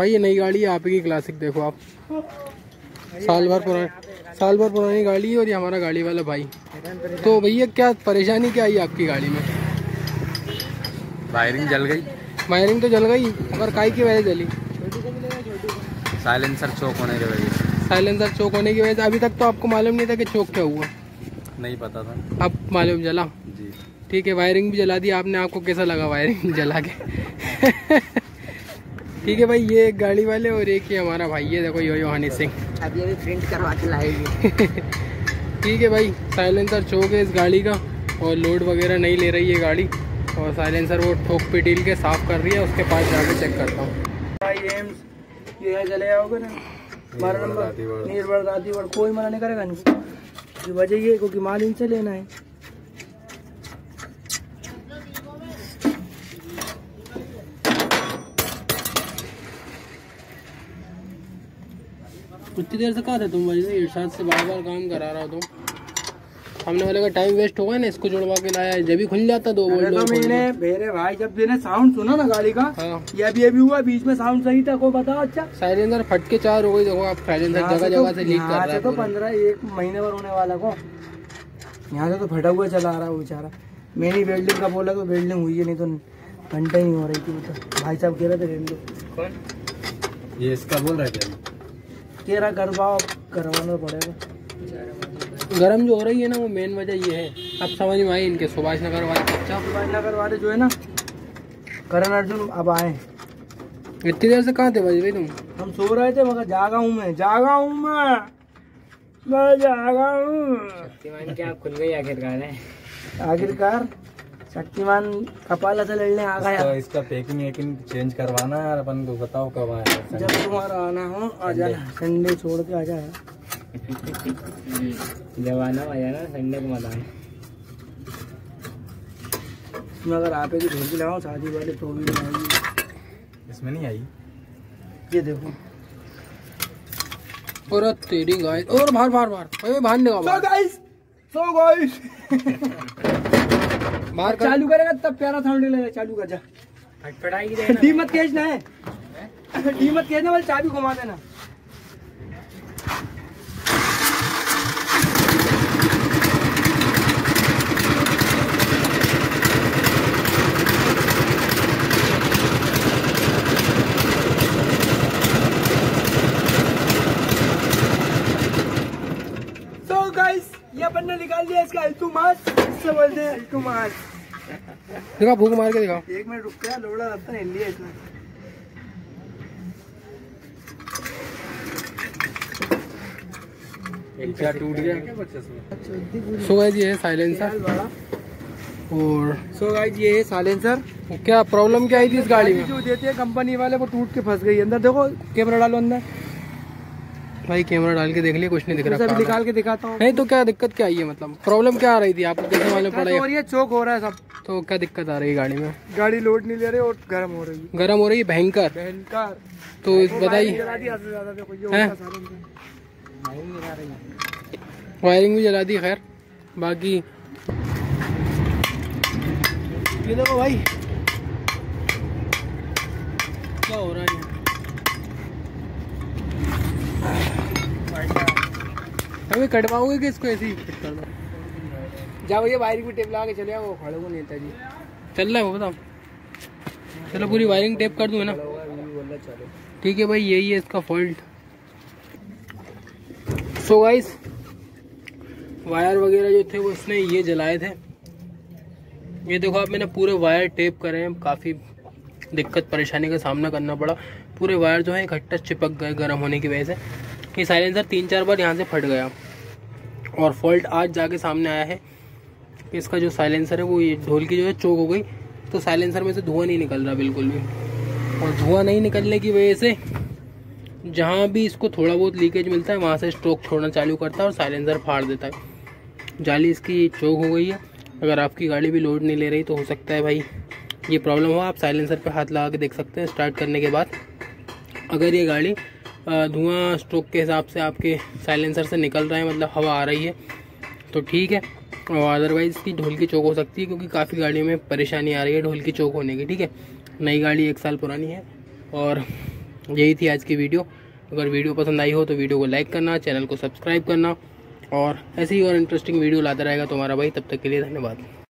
भाई ये नई गाड़ी है आप ही की क्लासिक, देखो आप साल भर पुरानी गाड़ी है और ये हमारा गाड़ी वाला भाई। तो भैया क्या परेशानी क्या आई आपकी गाड़ी में? वायरिंग जल गई। वायरिंग तो जल गई पर काई की वजह जली? साइलेंसर चोक होने की वजह से। साइलेंसर चोक होने की वजह से। अभी तक तो आपको मालूम नहीं था कि चोक क्या हुआ? नहीं पता था। अब मालूम जला जी। ठीक है, वायरिंग भी जला दी आपने, आपको कैसा लगा वायरिंग जला के? ठीक है भाई, ये एक गाड़ी वाले और एक ही हमारा भाई है, देखो यो हनी सिंह। अभी अभी प्रिंट करवा के लाएगी। ठीक है भाई, साइलेंसर चोक है इस गाड़ी का और लोड वगैरह नहीं ले रही है गाड़ी, और साइलेंसर वो ठोक पे डील के साफ कर रही है, उसके पास जाके चेक करता हूँ। ये चले जाओगे ना, हमारा नंबर निर्भर, कोई मना नहीं करेगा इनको, वजह ये क्योंकि माल इनसे लेना है। इतनी देर से कहा था तुम भाई इरशाद से बार बार काम करा रहा हो तुम, सामने वाले का टाइम वेस्ट होगा ना, इसको जोड़वा के लाया है, जब भी खुल जाता दो बोल। तो मैंने मेरे भाई जब मैंने साउंड सुना ना गाड़ी का, हाँ। ये भी हुआ, बीच में साउंड सही था, कोई बताओ। अच्छा साइलेंसर फट के चार हो गई, देखो आप साइलेंसर जगह जगह से लीक कर रहा है। तो 15-1 महीने पर होने वाला को यहाँ से तो फटा हुआ चला आ रहा है बेचारा। मैंने वेल्डिंग का बोला तो वेल्डिंग हुई है, नहीं तो घंटे ही हो रही थी। भाई साहब कह रहे थे ये इसका बोल रहा है तेरा गरबाव करवाना पड़ेगा। गर्म जो हो रही है ना वो मेन वजह ये है, अब समझ में आई इनके सुभाष नगर वाले। अच्छा सुभाष नगर वाले जो है ना करण अर्जुन, अब आए। इतनी देर से कहाँ थे भाई तुम? हम सो रहे थे मगर जागा हूँ मैं। शक्तिमान क्या खुल गई आखिरकार है, आखिरकार शक्तिमान कपाल से लड़ने आ गया। इसका पैकिंग चेंज करवाना है अपन को, बताओ कब आया? जब तुम्हारा आना हो आ जाना, संडे छोड़ के आ जाना। जब आना हो आ जाना, संडे को मत आना। अगर आप एक भेजी लाओ शादी वाले तो भी बनाएगी, इसमें नहीं आई ये देखो। और तेरी गाय और बाहर निकाल, मार चालू करेगा तब प्यारा साउंड लगेगा। चालू कर जा, डी मत खेचना है, डी मत खेचना, बस चाबी घुमा देना। So guys, ये बंदा निकाल दिया इसका अल्टू मास्क, देखो भूख मार के दिखाओ। 1 मिनट रुक गया, लोड़ा लगता नहीं लिया इसमें। एक क्या टूट गया क्या? सो गाइस ये है साइलेंसर, और सो गाइस ये है साइलेंसर। क्या प्रॉब्लम क्या आई थी इस गाड़ी में? जो देते हैं कंपनी वाले वो टूट के फंस गई अंदर। देखो कैमरा डालो अंदर भाई, कैमरा डाल के देख लिया, कुछ नहीं दिख रहा। सब निकाल के दिखाता हूँ। नहीं तो क्या दिक्कत क्या आई है, मतलब प्रॉब्लम क्या आ रही थी आपको, कैसे मालूम पड़ा? और ये चोक हो रहा है सब। तो क्या दिक्कत आ रही है गाड़ी में? गाड़ी लोड नहीं ले रही और गर्म हो रही है, गर्म हो रही है भयंकर भयंकर। तो बताइए, वायरिंग भी जला दी। खैर बाकी ये देखो भाई क्या हो रहा है, अभी कटवाओगे कि इसको ऐसे ही फिट कर दो? जाओ ये वायरिंग भी टेप लगा के चले आओ, खड़े को नेता जी चल रहा है वो बताओ। चलो पूरी वायरिंग टेप कर दूँ है ना? ठीक है भाई, यही है इसका फॉल्ट। सो गाइस वायर वगैरह जो थे वो इसने ये जलाए थे। ये देखो आप, मैंने पूरे वायर टेप करे हैं, काफ़ी दिक्कत परेशानी का सामना करना पड़ा। पूरे वायर जो है इकट्ठा चिपक गए गर्म होने की वजह से। ये साइलेंसर 3-4 बार यहाँ से फट गया, और फॉल्ट आज जाके सामने आया है कि इसका जो साइलेंसर है वो ये ढोल की जो है चोक हो गई। तो साइलेंसर में से धुआं नहीं निकल रहा बिल्कुल भी, और धुआं नहीं निकलने की वजह से जहाँ भी इसको थोड़ा बहुत लीकेज मिलता है वहाँ से स्ट्रोक छोड़ना चालू करता है और साइलेंसर फाड़ देता है। जाली इसकी चोक हो गई है। अगर आपकी गाड़ी भी लोड नहीं ले रही तो हो सकता है भाई ये प्रॉब्लम हो। आप साइलेंसर पर हाथ लगा के देख सकते हैं स्टार्ट करने के बाद। अगर ये गाड़ी धुआं स्ट्रोक के हिसाब से आपके साइलेंसर से निकल रहा है, मतलब हवा आ रही है तो ठीक है, और अदरवाइज़ की ढोल की चोक हो सकती है, क्योंकि काफ़ी गाड़ियों में परेशानी आ रही है ढोल की चोक होने की। ठीक है, नई गाड़ी 1 साल पुरानी है और यही थी आज की वीडियो। अगर वीडियो पसंद आई हो तो वीडियो को लाइक करना, चैनल को सब्सक्राइब करना, और ऐसी और इंटरेस्टिंग वीडियो लाता रहेगा तुम्हारा भाई। तब तक के लिए धन्यवाद।